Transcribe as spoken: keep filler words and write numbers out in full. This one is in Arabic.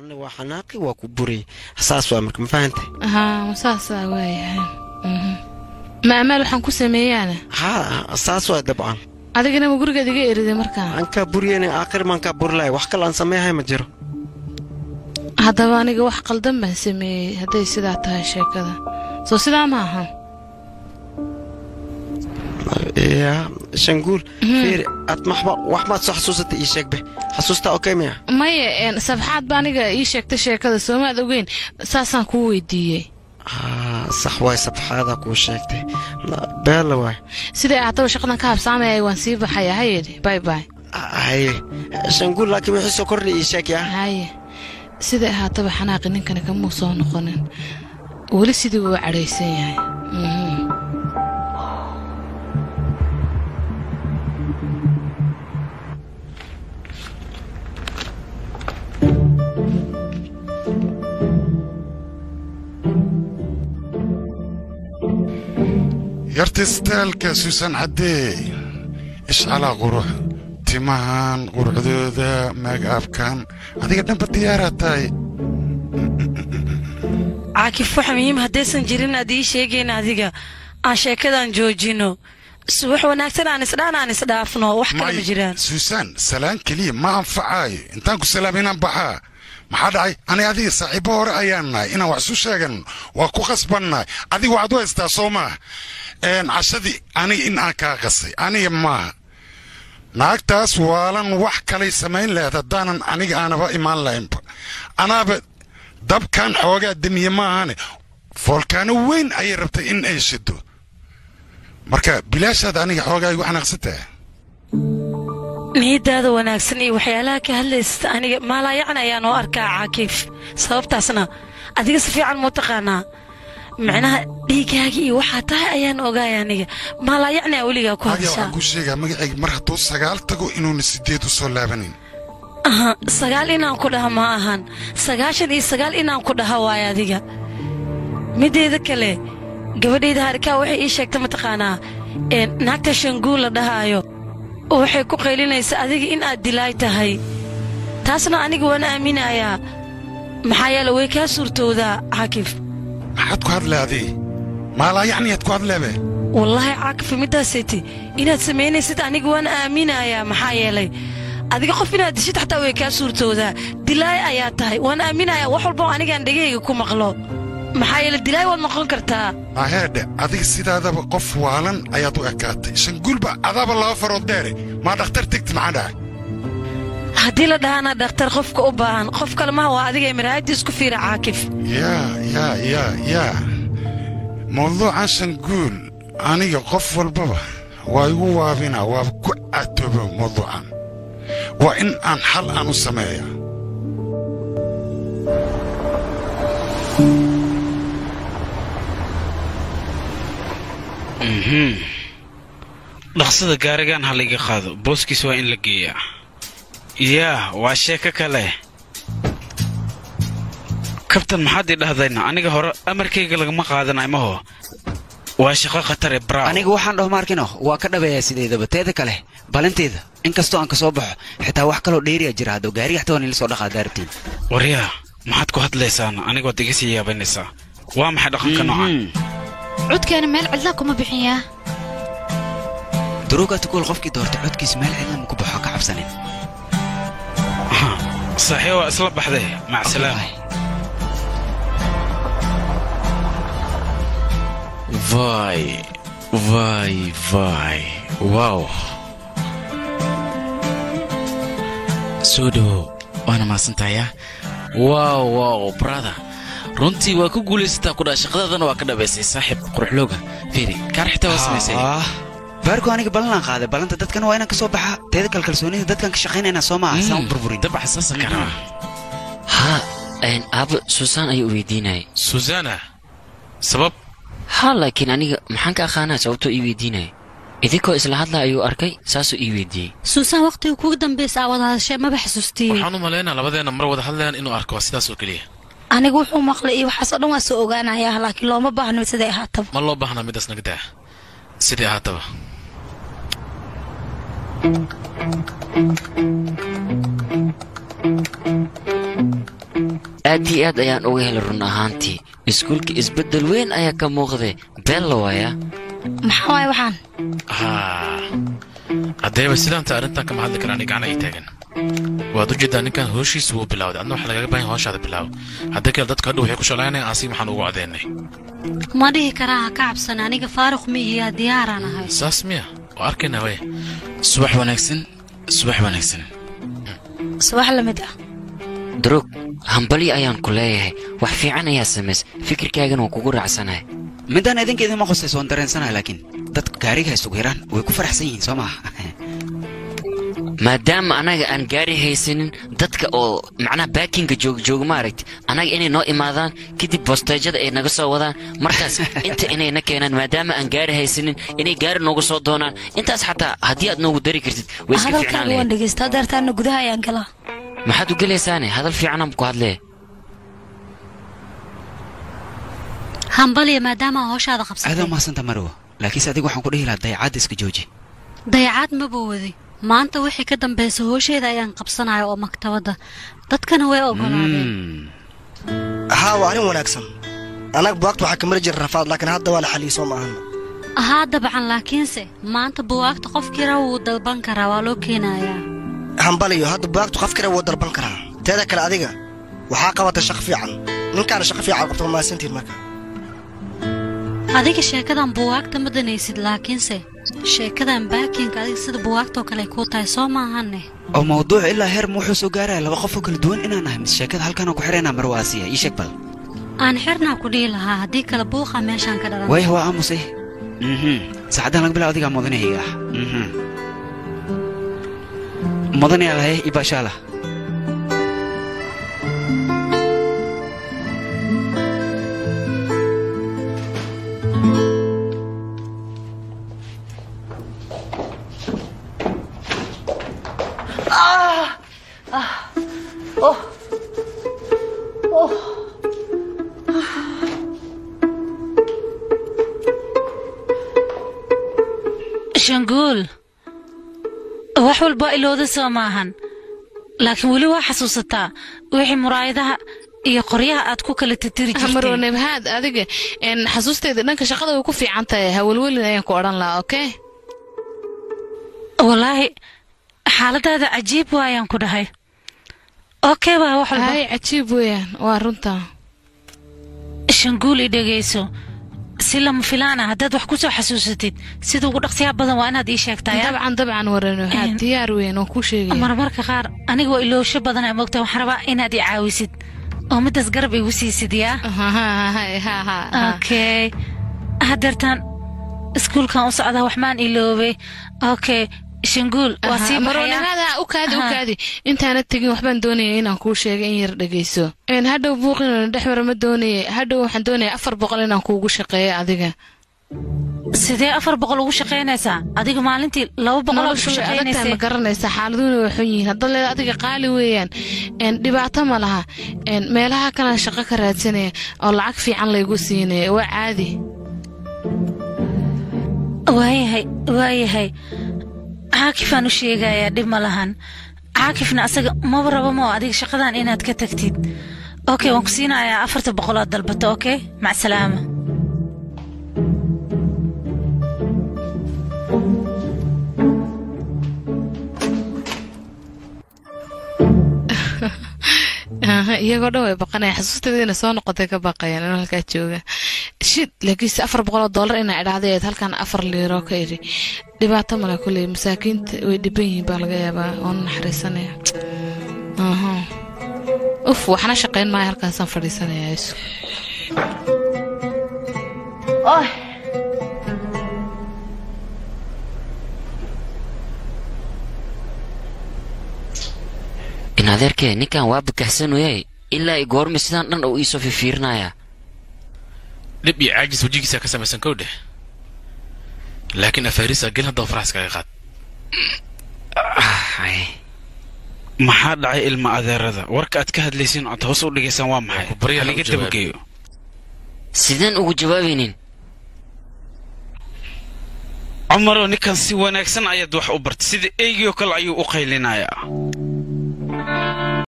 أنا وحناقي وكبري حساس وأمرك مفهمتي؟ ها مساس وياه ما أمل وحنكون سميانة. ها حساس وطبعا. هذا كنا مقرق دقيقة إريد مركان. أنك بري أنا آخر ما كبر لاي وحكي لأن سميها مجرى. هذا وأنا وحكي لدم سمي هذا يصير هالشيء كذا. سو سيدا معها. يا شنقول فير أطمح وأحمد صح حسوستي إيشك به حسوسته أوكي ميا ما يعني صفحات بانيجا إيشك تشي كذا سو ما دوقين ساسان كوي دي آه صح واي صفحاتك وشكتي بلا واي سيدي أعتبر شقنا كاب سامي أيوان سيبا حيا هيدي باي باي هاي شنقول لكن يحسوا كل إيشك يا هاي سيدي أعتبر حناقي نكنا كم وصون نخونن ولي سيدي وعريسين هاي يرتستالك سوسان عدي إش على غروح تماهان غروح ذا ماك أفكان هذيك دم بالطيارة تاي عاكف حميم هدي سنجرين هدي شيجين هذيك عشان كذا نجوجينو سوح وناكتر عن سلان عن سلافنا وحكي بجيران سوسان سلام كلي ما عم فعاي انتانكو سلامينا بحا محادعي أنا هذه صاحبة ورأينا إنا وعسوشاقن وكوخصبنا هذه وعدوها استاسوما إن عشدي أنا إن أكاغسي أنا يما ناكتاس والان وحكا لي سمين لها تدانا أنا أنا با إمان لا إمبا أنا با دب كان حواقا دمي يما هاني فولكانو وين أي ربطي إن أي شدو مركا بلاش هذا أنا حواقا يوحنا غسيتها نيدا هذا وناكسني وحيالك هلست أنا ما لا يعني أنا يعني أركع عاكف صوبت أصلا أديك صفي عن متقنا معناها ديك هاجي وحتى أيان أوجا يعني ما لا يعني أولي أكو هذا هذا أقول شيء ما مرة توصل قال تقول إنه نسيت توصل لابنين أها سجال إنا كلها ما أهان سجاش دي سجال إنا كلها وايا ديجا مدي ذك لي قبل إذا هركا وحي إيش أكتم تقنا نكتشن قول ده هايو waxay ku qaylinaysaa adiga in aad dilay tahay taasna aniga waan aaminayaa maxaa yeelay way ka suurtooda Akif maxaad ku hadlaadii ma la yacni aad ku hadlaabay wallahi Akif midaasati inaad sameynaysid aniga waan aaminayaa maxaa yeelay adiga qof inaad dishid xataa way ka suurtooda dilay ayaa tahay waan aaminayaa wax walba aniga aan dhageyga ku maqlo maxaa yeelay dilay waad noqon kartaa aheed adiga sidaadaba qof waalan ayaad u ekaatay shangulba adaba laba farood dheer ma dhakhtar tigti macana haddii la dhaana dhakhtar qofka u baahan qof kale ma waa adiga imiraad isku fiira Akif ya ya ya ya mawduuca shangul aniga qof walba waa igu waabina waa ku atoobo mawduucan waa in aan xal aan u sameeyaa مهم. لحظة جارجان هاللي خاضو بوسكي سواء لقيا. يا واشيكا كله. كابتن محدد لهذينا أنا جهر أمريكي جل ما قادنا ما هو. واشيكا خطر برا. أنا جوحان له ماركينه وأكده بياسي ده بتهذا كله. بالنت هذا. إنك استو إنك صبح حتى وحكله ديري أجراد وجاري حتى ونيل صدق دارتين. وريا ما حد كهت لسان أنا جوت جسي يا بنسا. وام حد خنك نوعان. عود كان مال علاكم بحياه دروقة تقول غفكي دورت عود كيس مال علاكم كبحوك عب سنين صحيح وأسلب بحذيه مع السلامة فاي فاي فاي واو سودو وانا ما سنتايا واو واو براذا runtii waa ku guuleystaa ku dhaashay qadadan waa ka dhabeysay saaxib quruxlooga fiiri karxta wasmeysay ah barku aniga balan qaade balanta dadkan waa inaan ka soo baxaa teeda kal kalsoonida dadkan ka shaqeynayna soo ma ahsan burburin dab xasaas ka raba ha aan ab Susan ay weydiinay Susana sabab ha laakiin aniga maxaan ka aqaanaa sababtoo ii weydiinay idinko isla hadla ayuu arkay saasoo ii weydiiyay Susan waqtigu ku dambeysay awad hadashay ma baxsuustii waxaan u maleynaa labadeena mar wada hadlayaan inuu arko sidaas oo kaliya أنا قوي ومقلي وحصل وما سوق أنا يا لكن لو ما بحنا متسدي هاتب ما الله بحنا متسنا كده سدي هاتب آدي آد أيان أوهل الرنا هانتي إسكولك إسبدل وين أيا كموغذي بلوايا محاوي وحان ها أدي بس إذا أنت أنت كم هذا كراني كأنا يتاجن وهذا جدا إنك هوشي سو بلاود أنه حلقة باين هوش هذا بلاود هذا كله دت كده هيكوش على يعني عصيم حنو عديني ما ده كراها كعب سناني كفارق مي هي ديارنا هاي ساسمية وأركنا ويه صباح ونكسن صباح ونكسن صباح لمدة دروك همبلي أيان كلها وحفي عنا يا سمس فكر كأجن وكجور عسناه مدة أنا إذنك إذا ما خصص وندرن سنة لكن تتكاريها سجيران ويكفر حسين سماه ما دام أنا أن جاري هيسن دتك أو معنا باكينج جوج جوج مارت أنا إني نوع ماذا كتب بستجد إيه نقصه وذا مركز أنت إني نكينا ما دام أن جاري هيسن إني جار نقصه دونا أنت حتى هدية نو دري كرت هذا كان وين دقيس تقدرت أن نقدها يا أنكلا ما حد قال لي ساني هذا الفي عنا مقعد ليه همبلي ما دام هوش هذا خبص هذا ما سنت مروه لكن سأديك وحنقول إيه لا ضيعات إسك جوجي ضيعات مبوذي ما أنت وحي كدم بس هوش إذا ينقبصنا على أمك تودا تتكن هو أقول ها وعني وناكسن أنا بوقت وحكم رجل الرفاض لكن هذا ولا حلي سو معنا هذا طبعا لكن سي ما أنت بوقت قف كرا ودلبان كرا ولو كنايا همبليو هذا بوقت قف كرا ودلبان كرا تذا كلا أديقة وحاقة تشخفي عن من كان شخفي عن قبل ما سنتين مكان هذيك الشركة بوقت مدنيسيد لكنسي شركة باكينج هذيك سيد بوقت وكلا يكوتاي سو ماهني أو موضوع إلا هير موحو سوغارا لو قفو كل دون إنا نهمس شركة هالكان وكو حرينا مرواسية إيشك بل أن حرنا كودي لها هذيك البوخة ماشان كدران وي هو عموسي اها سعدان لك بلا هذيك مدني هيا اها مدني على هي إباشالة شنقول وحو البائلو ذا سوماهن لكن ولي وحسوستا وحي مرايدها يا قريها أتكو كلا تتري جرتين أمروني بهذا أدقى إن حسوستي إنك شغلة ويكون في عنتها هولولي لا يكون أران لها أوكي والله حالتها هذا عجيب وياهم كلها أوكي بقى وحو البائل هاي عجيب وياهم وارونتا شنقول إدقيسو سلم فلانة هداد وحكو سو حسوستيد سيدو قدقسيها بضا وانا دي شاكتايا طبعا طبعا ورنو هاد ديار وين وكو شيغي امر مركا خار انيقو إلو شب بضانا موقتا وحربا انا دي عاويسيد او مدس قربي وسيسيد يا ها ها ها اوكي هادرتان اسكول كان وصعدا وحمان إلوبي اوكي شنقول واسيب مرونا هذا اوكادي اوكادي انت انا تجي وحبان دوني انا كو شيغي ان يردقيسو ان هادو بوقنا دحمر ما دوني هادو وحن دوني أفر بقل انا كوغو شقيه اديغا سيدي أفر بقل وغو شقينيسا اديغا مالنتي لو بقل وغو شقينيسا ما garanaysa xaaladuna way xun yihiin hadda adiga qaali weeyaan in dhibaato ma laha in meelaha kala shaqo ka raadsanay oo lacag fiican leeyagu siinay waa caadi waayahay waayahay عاكفان وشيغا يا دم لهان عاكفنا اسق ما بربا ما اديك شقدان اناد كتكتيد اوكي وانكسينا يا افرت بقولات دلبته اوكي مع السلامه iyagoo dhaw baqanay xasuusteena soo noqotay ka baqayaan anoo halka jooga shid laakiin afar boqol oo dollar ina idhaahday halkan afar liiro ka iri dhibaato mala kulay masaakiinta way dhiban yihiin baa laga yaabaa oon naxariisanaya aha uf waxna shaqeyn ma halkan san fadhiisanaya isu ay adeerkee ninkan waa bakaxsan weeyay ilaa ay goormi sidaan dhan oo iiso fiirnaaya dib ii aajis wajigiisa ka samaysan koode laakiin afarisa gel hadda faraaska ay qaad maxaa dhacay ilma adeerada warka aad ka hadlaysiin oo toos u dhigaysan waa maxay bariga dib geeyo sidaan ugu jawaabaynin amaro ninkan si wanaagsan ayaad wax u bart sida eeyo kale ayuu u qaylinaayaa